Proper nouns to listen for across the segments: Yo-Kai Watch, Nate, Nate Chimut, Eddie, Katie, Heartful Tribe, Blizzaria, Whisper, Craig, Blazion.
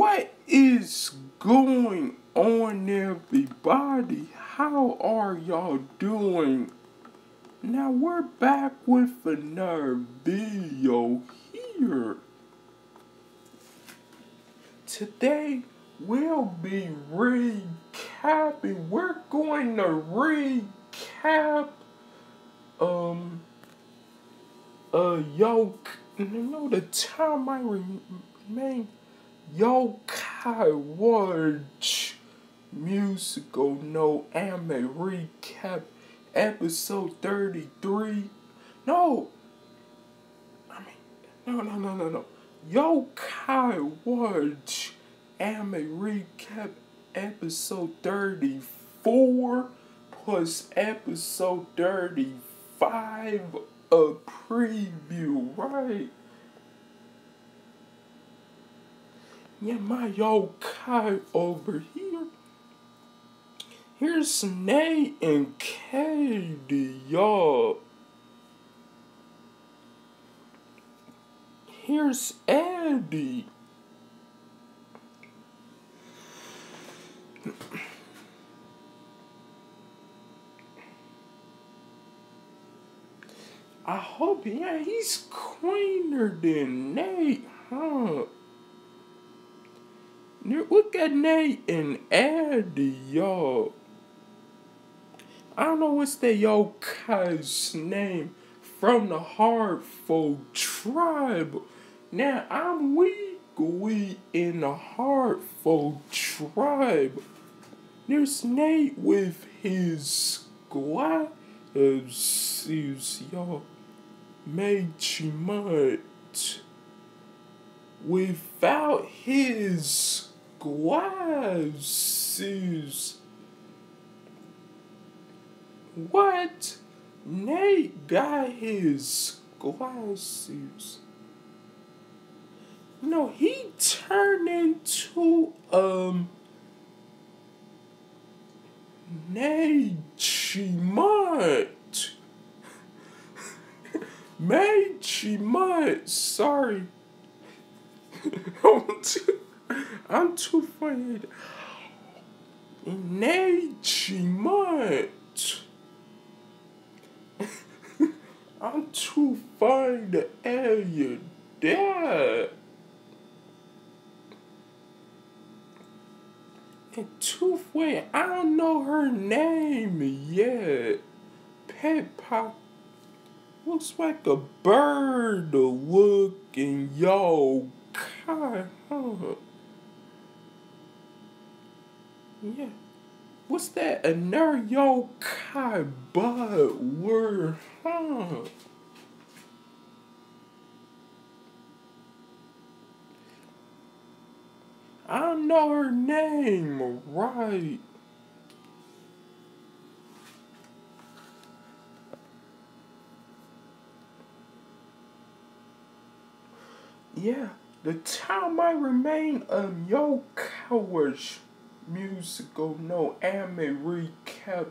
What is going on, everybody? How are y'all doing? Now we're back with another video here. Today we'll be recapping. We're going to recap the time I remain Yo-Kai Watch musical no anime recap episode 33. No. Yo-Kai Watch anime recap episode 34 plus episode 35 a preview, right? Yeah, my Yo-Kai over here. Here's Nate and Katie, y'all. Here's Eddie. I hope, yeah, he's cleaner than Nate, huh? Look at Nate and Eddie, y'all. I don't know what's that Yo-Kai's name from the Heartful Tribe. Now, I'm weak in the Heartful Tribe. There's Nate with his glasses, y'all. Nate Chimut without his glasses. What? Nate got his glasses. No, he turned into Nate Chimut. Nate Chimut, sorry. I'm too funny. Nate Chimut. I'm too fine to air your dad. And Toothway, I don't know her name yet. Pet Pop looks like a bird looking, yo. Kai, huh? Yeah. What's that? A nerd Yo-Kai bud word, huh? I know her name, right? Yeah, the time I remain Yo-Kai Watch musical no anime recap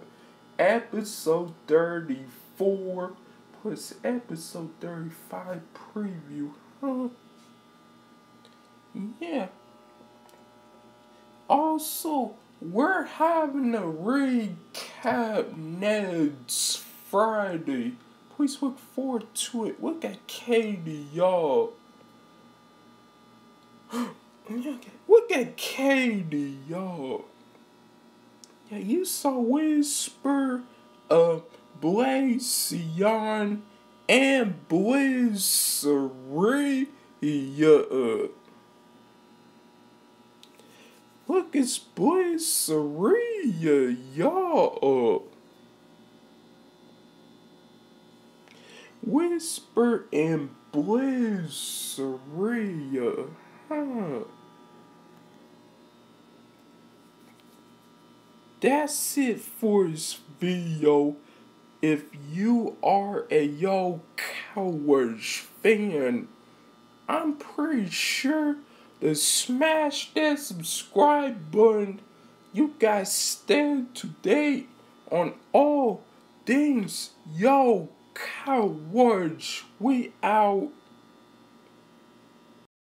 episode 34 plus episode 35 preview, huh? Yeah. Also, we're having a recap next Friday. Please look forward to it. Look at Katie, y'all. Look at Katie, y'all. Yeah, you saw Whisper, Blazion, and Blizzaria. Look, it's Blizzaria, y'all. Whisper and Blizzaria, huh? That's it for this video. If you are a Yo-Kai Watch fan, I'm pretty sure to smash that subscribe button. You guys stay up to date on all things Yo-Kai Watch. We out.